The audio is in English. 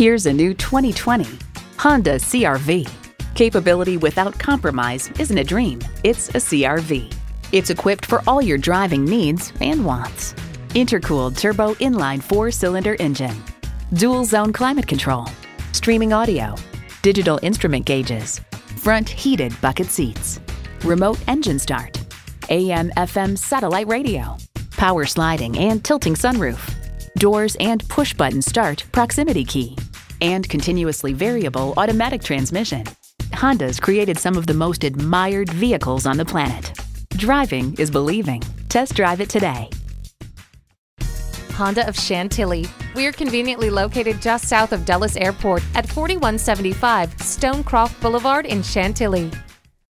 Here's a new 2020 Honda CR-V. Capability without compromise isn't a dream, it's a CR-V. It's equipped for all your driving needs and wants. Intercooled turbo inline 4-cylinder engine, dual zone climate control, streaming audio, digital instrument gauges, front heated bucket seats, remote engine start, AM/FM satellite radio, power sliding and tilting sunroof, doors and push button start proximity key, and continuously variable automatic transmission. Honda's created some of the most admired vehicles on the planet. Driving is believing. Test drive it today. Honda of Chantilly. We're conveniently located just south of Dulles Airport at 4175 Stonecroft Boulevard in Chantilly.